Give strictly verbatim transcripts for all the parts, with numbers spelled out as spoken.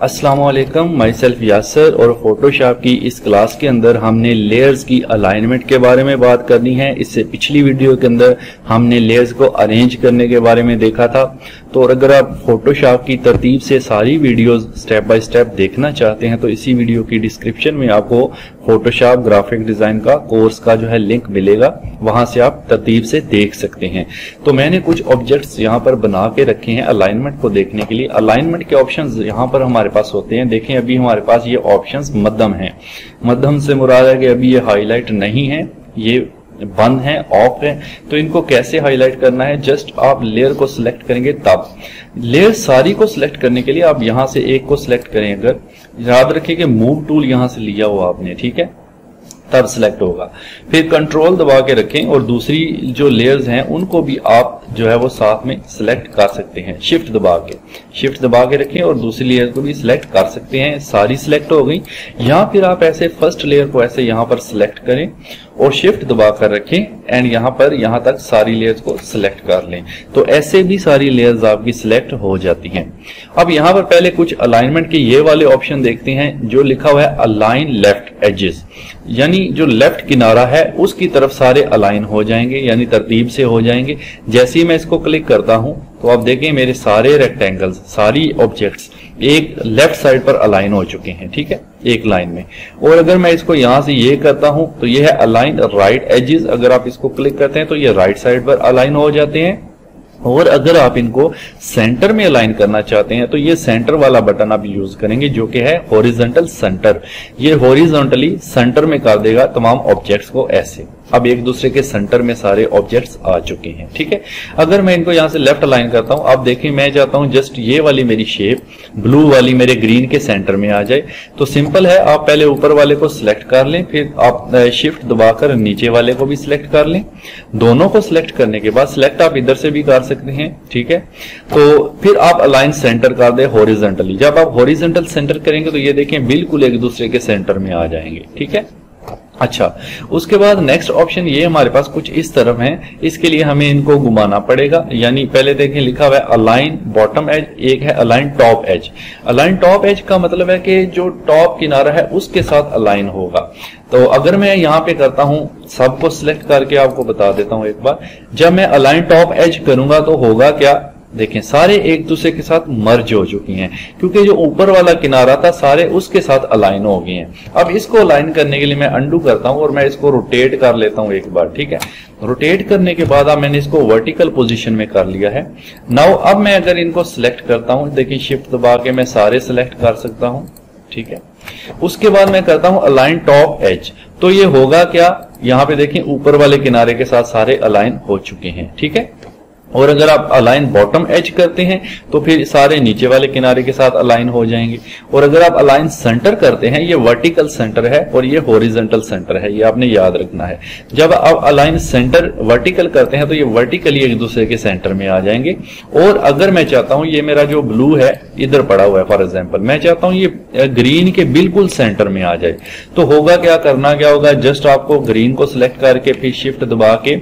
अस्सलामुअलैकुम, my self यासर और Photoshop की इस क्लास के अंदर हमने लेयर्स की अलाइनमेंट के बारे में बात करनी है। इससे पिछली वीडियो के अंदर हमने लेयर्स को अरेंज करने के बारे में देखा था। तो और अगर आप फोटोशॉप की तरतीब से सारी वीडियोस स्टेप बाय स्टेप देखना चाहते हैं तो इसी वीडियो की डिस्क्रिप्शन में आपको फोटोशॉप ग्राफिक डिज़ाइन का कोर्स का जो है लिंक मिलेगा, वहाँ से आप तरतीब से देख सकते हैं। तो मैंने कुछ ऑब्जेक्ट्स यहाँ पर बना के रखे हैं अलाइनमेंट को देखने के लिए। अलाइनमेंट के ऑप्शंस यहाँ पर हमारे पास होते हैं। देखें अभी हमारे पास ये ऑप्शंस मध्यम हैं। मध्यम से मुराद है कि अभी ये हाईलाइट नहीं है, ये बंद है, ऑफ है। तो इनको कैसे हाईलाइट करना है? जस्ट आप लेयर को सिलेक्ट करेंगे, तब लेयर सारी को सिलेक्ट करने के लिए आप यहाँ से एक को सिलेक्ट करें। अगर याद रखें कि मूव टूल यहाँ से लिया हुआ आपने, ठीक है, तब सिलेक्ट होगा। फिर कंट्रोल दबा के रखें और दूसरी जो लेयर्स हैं उनको भी आप जो है वो साथ में सिलेक्ट कर सकते हैं। शिफ्ट दबा के शिफ्ट दबा के रखें और दूसरी लेयर को भी सिलेक्ट कर सकते हैं। सारी सिलेक्ट हो गई। या फिर आप ऐसे फर्स्ट लेयर को ऐसे यहाँ पर सिलेक्ट करें और शिफ्ट दबा कर रखें एंड यहाँ पर यहाँ तक सारी लेयर्स को सिलेक्ट कर लें। तो ऐसे भी सारी लेयर्स आपकी सिलेक्ट हो जाती हैं। अब यहाँ पर पहले कुछ अलाइनमेंट के ये वाले ऑप्शन देखते हैं जो लिखा हुआ है अलाइन लेफ्ट एजेस, यानी जो लेफ्ट किनारा है उसकी तरफ सारे अलाइन हो जाएंगे, यानी तरतीब से हो जाएंगे। जैसे ही मैं इसको क्लिक करता हूं तो आप देखें मेरे सारे रेक्टेंगल्स, सारी ऑब्जेक्ट्स एक लेफ्ट साइड पर अलाइन हो चुके हैं, ठीक है, एक लाइन में। और अगर मैं इसको यहां से ये करता हूं तो ये है अलाइन राइट एजेस। अगर आप इसको क्लिक करते हैं तो ये राइट साइड पर अलाइन हो जाते हैं। और अगर आप इनको सेंटर में अलाइन करना चाहते हैं तो ये सेंटर वाला बटन आप यूज करेंगे जो कि है हॉरिजॉन्टल सेंटर। ये हॉरिजॉन्टली सेंटर में कर देगा तमाम ऑब्जेक्ट्स को। ऐसे अब एक दूसरे के सेंटर में सारे ऑब्जेक्ट्स आ चुके हैं, ठीक है। अगर मैं इनको यहाँ से लेफ्ट अलाइन करता हूँ, आप देखें मैं चाहता हूँ जस्ट ये वाली मेरी शेप ब्लू वाली मेरे ग्रीन के सेंटर में आ जाए। तो सिंपल है, आप पहले ऊपर वाले को सिलेक्ट कर लें, फिर आप शिफ्ट दबाकर नीचे वाले को भी सिलेक्ट कर लें। दोनों को सिलेक्ट करने के बाद सिलेक्ट आप इधर से भी कर सकते हैं, ठीक है। तो फिर आप अलाइन सेंटर कर दें हॉरिजॉन्टली। जब आप हॉरिजॉन्टल सेंटर करेंगे तो ये देखें बिल्कुल एक दूसरे के सेंटर में आ जाएंगे, ठीक है। अच्छा, उसके बाद नेक्स्ट ऑप्शन ये हमारे पास कुछ इस तरफ है। इसके लिए हमें इनको घुमाना पड़ेगा, यानी पहले देखें लिखा हुआ है अलाइन बॉटम एज, एक है align top edge. Align top edge का मतलब है कि जो टॉप किनारा है उसके साथ अलाइन होगा। तो अगर मैं यहाँ पे करता हूँ, सबको सिलेक्ट करके आपको बता देता हूँ एक बार, जब मैं अलाइन टॉप एज करूंगा तो होगा क्या, देखें सारे एक दूसरे के साथ मर्ज हो चुकी हैं क्योंकि जो ऊपर वाला किनारा था सारे उसके साथ अलाइन हो गए हैं। अब इसको अलाइन करने के लिए मैं अंडू करता हूं और मैं इसको रोटेट कर लेता हूं एक बार, ठीक है। रोटेट करने के बाद अब मैंने इसको वर्टिकल पोजीशन में कर लिया है। नाउ अब मैं अगर इनको सिलेक्ट करता हूं, देखिए शिफ्ट दबा के मैं सारे सिलेक्ट कर सकता हूं, ठीक है। उसके बाद मैं करता हूं अलाइन टॉप एज, तो ये होगा क्या, यहाँ पे देखें ऊपर वाले किनारे के साथ सारे अलाइन हो चुके हैं, ठीक है। और अगर आप अलाइन बॉटम एज करते हैं तो फिर सारे नीचे वाले किनारे के साथ अलाइन हो जाएंगे। और अगर आप अलाइन सेंटर करते हैं, ये वर्टिकल सेंटर है और ये हॉरिजॉन्टल सेंटर है, ये आपने याद रखना है। जब आप अलाइन सेंटर वर्टिकल करते हैं तो ये वर्टिकली एक दूसरे के सेंटर में आ जाएंगे। और अगर मैं चाहता हूँ ये मेरा जो ब्लू है इधर पड़ा हुआ है, फॉर एग्जाम्पल मैं चाहता हूँ ये ग्रीन के बिल्कुल सेंटर में आ जाए, तो होगा क्या, करना क्या होगा, जस्ट आपको ग्रीन को सिलेक्ट करके फिर शिफ्ट दबा के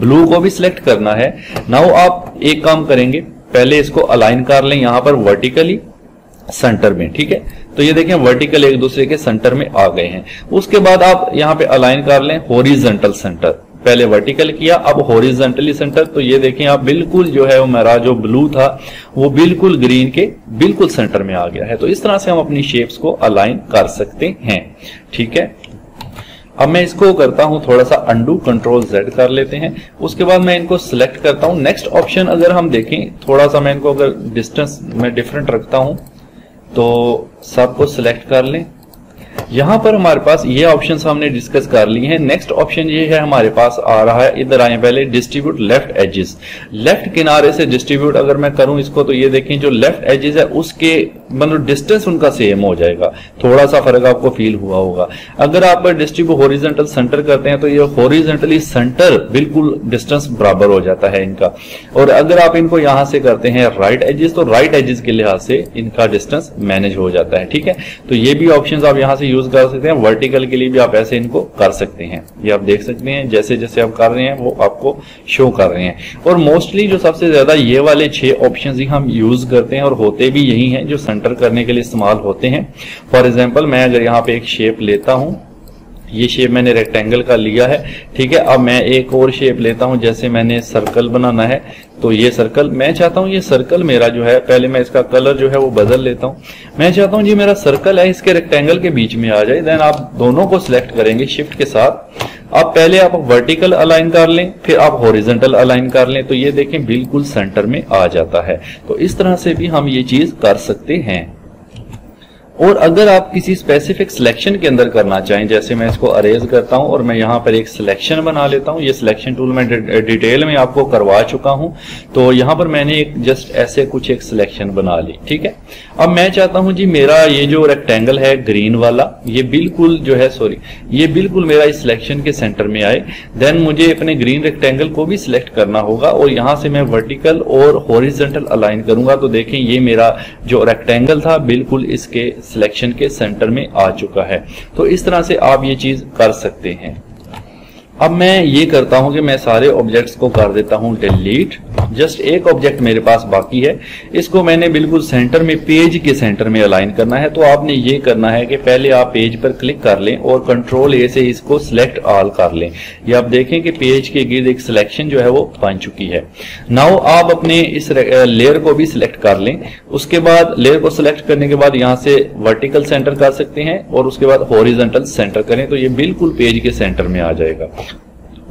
ब्लू को भी सिलेक्ट करना है। नाउ आप एक काम करेंगे, पहले इसको अलाइन कर लें यहाँ पर वर्टिकली सेंटर में, ठीक है। तो ये देखें वर्टिकल एक दूसरे के सेंटर में आ गए हैं। उसके बाद आप यहाँ पे अलाइन कर लें हॉरिजॉन्टल सेंटर, पहले वर्टिकल किया अब हॉरिजॉन्टली सेंटर। तो ये देखें आप बिल्कुल जो है हमारा जो ब्लू था वो बिल्कुल ग्रीन के बिल्कुल सेंटर में आ गया है। तो इस तरह से हम अपनी शेप्स को अलाइन कर सकते हैं, ठीक है। अब मैं इसको करता हूं थोड़ा सा अंडू, कंट्रोल जेड कर लेते हैं। उसके बाद मैं इनको सिलेक्ट करता हूं। नेक्स्ट ऑप्शन अगर हम देखें, थोड़ा सा मैं इनको अगर डिस्टेंस में डिफरेंट रखता हूं तो सबको सिलेक्ट कर लें। यहां पर हमारे पास ये ऑप्शन हमने डिस्कस कर लिए हैं। नेक्स्ट ऑप्शन ये है हमारे पास आ रहा है, इधर आए पहले डिस्ट्रीब्यूट लेफ्ट एजेस। लेफ्ट किनारे से डिस्ट्रीब्यूट अगर मैं करूं इसको तो ये देखें जो लेफ्ट एजेस है उसके मतलब डिस्टेंस उनका सेम हो जाएगा, थोड़ा सा फर्क आपको फील हुआ होगा। अगर आप डिस्ट्रीब्यूट हॉरिजॉन्टल सेंटर करते हैं तो ये हॉरिजॉन्टली सेंटर बिल्कुल डिस्टेंस बराबर हो जाता है इनका। और अगर आप इनको यहां से करते हैं राइट एजेस तो राइट एजेस के लिहाज से इनका डिस्टेंस मैनेज हो जाता है, ठीक है। तो ये भी ऑप्शन आप यहां से यूज कर सकते हैं। वर्टिकल के लिए भी आप ऐसे इनको कर सकते हैं, ये आप देख सकते हैं जैसे जैसे आप कर रहे हैं वो आपको शो कर रहे हैं। और मोस्टली जो सबसे ज्यादा ये वाले छह ऑप्शंस ही हम यूज करते हैं और होते भी यही हैं जो सेंटर एंटर करने के लिए इस्तेमाल होते हैं। फॉर एग्जांपल मैं अगर यहाँ पे एक शेप लेता हूँ, ये शेप मैंने रेक्टेंगल का लिया है, ठीक है। अब मैं एक और शेप लेता हूँ, जैसे मैंने सर्कल बनाना है, तो ये सर्कल मैं चाहता हूँ, ये सर्कल मेरा जो है, पहले मैं इसका कलर जो है वो बदल लेता हूँ। मैं चाहता हूँ जी मेरा सर्कल है इसके रेक्टेंगल के बीच में आ जाए। देन आप दोनों को सिलेक्ट करेंगे शिफ्ट के साथ। आप पहले आप वर्टिकल अलाइन कर लें, फिर आप हॉरिजॉन्टल अलाइन कर लें, तो ये देखें बिल्कुल सेंटर में आ जाता है। तो इस तरह से भी हम ये चीज कर सकते हैं। और अगर आप किसी स्पेसिफिक सिलेक्शन के अंदर करना चाहें, जैसे मैं इसको अरेज करता हूं और मैं यहां पर एक सिलेक्शन बना लेता हूं। ये सिलेक्शन टूल मैं डिटेल में आपको करवा चुका हूं। तो यहां पर मैंने एक जस्ट ऐसे कुछ एक सिलेक्शन बना ली, ठीक है। अब मैं चाहता हूं जी मेरा ये जो रेक्टेंगल है ग्रीन वाला, ये बिल्कुल जो है सॉरी ये बिल्कुल मेरा इस सिलेक्शन के सेंटर में आए। देन मुझे अपने ग्रीन रेक्टेंगल को भी सिलेक्ट करना होगा और यहाँ से मैं वर्टिकल और हॉरिजॉन्टल अलाइन करूंगा, तो देखें ये मेरा जो रेक्टेंगल था बिल्कुल इसके सिलेक्शन के सेंटर में आ चुका है। तो इस तरह से आप ये चीज कर सकते हैं। अब मैं ये करता हूं कि मैं सारे ऑब्जेक्ट्स को कर देता हूं डिलीट। जस्ट एक ऑब्जेक्ट मेरे पास बाकी है, इसको मैंने बिल्कुल सेंटर में, पेज के सेंटर में अलाइन करना है। तो आपने ये करना है कि पहले आप पेज पर क्लिक कर लें और कंट्रोल ए से इसको सिलेक्ट ऑल कर लें। ये आप देखें कि पेज के गिर्द एक सिलेक्शन जो है वो बन चुकी है। नाउ आप अपने इस लेयर को भी सिलेक्ट कर लें। उसके बाद लेयर को सिलेक्ट करने के बाद यहाँ से वर्टिकल सेंटर कर सकते हैं और उसके बाद हॉरिजॉन्टल सेंटर करें, तो ये बिल्कुल पेज के सेंटर में आ जाएगा।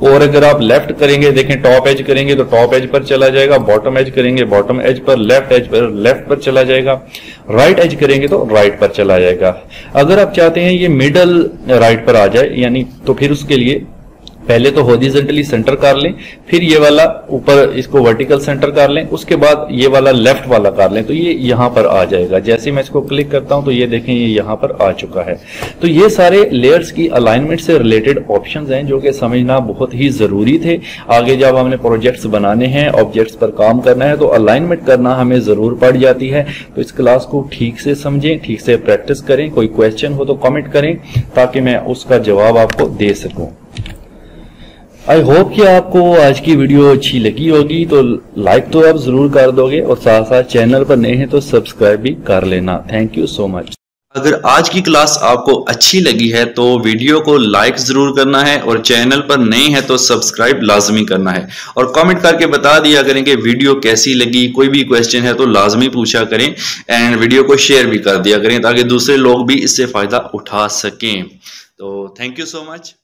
और अगर आप लेफ्ट करेंगे, देखें टॉप एज करेंगे तो टॉप एज पर चला जाएगा, बॉटम एज करेंगे बॉटम एज पर, लेफ्ट एज पर लेफ्ट पर चला जाएगा, राइट एज करेंगे तो राइट पर चला जाएगा। अगर आप चाहते हैं ये मिडल राइट पर आ जाए, यानी तो फिर उसके लिए पहले तो हॉरिजॉन्टली सेंटर कर लें, फिर ये वाला ऊपर इसको वर्टिकल सेंटर कर लें, उसके बाद ये वाला लेफ्ट वाला कर लें, तो ये यहाँ पर आ जाएगा। जैसे मैं इसको क्लिक करता हूं तो ये देखें ये यहाँ पर आ चुका है। तो ये सारे लेयर्स की अलाइनमेंट से रिलेटेड ऑप्शंस हैं जो कि समझना बहुत ही जरूरी थे। आगे जब हमने प्रोजेक्ट्स बनाने हैं, ऑब्जेक्ट्स पर काम करना है, तो अलाइनमेंट करना हमें जरूर पड़ जाती है। तो इस क्लास को ठीक से समझें, ठीक से प्रैक्टिस करें। कोई क्वेश्चन हो तो कमेंट करें ताकि मैं उसका जवाब आपको दे सकूँ। आई होप कि आपको आज की वीडियो अच्छी लगी होगी, तो लाइक तो आप जरूर कर दोगे और साथ साथ चैनल पर नए हैं तो सब्सक्राइब भी कर लेना। Thank you so much. अगर आज की क्लास आपको अच्छी लगी है तो वीडियो को लाइक जरूर करना है और चैनल पर नए हैं तो सब्सक्राइब लाजमी करना है और कमेंट करके बता दिया करें कि वीडियो कैसी लगी। कोई भी क्वेश्चन है तो लाजमी पूछा करें एंड वीडियो को शेयर भी कर दिया करें ताकि दूसरे लोग भी इससे फायदा उठा सकें। तो थैंक यू सो मच।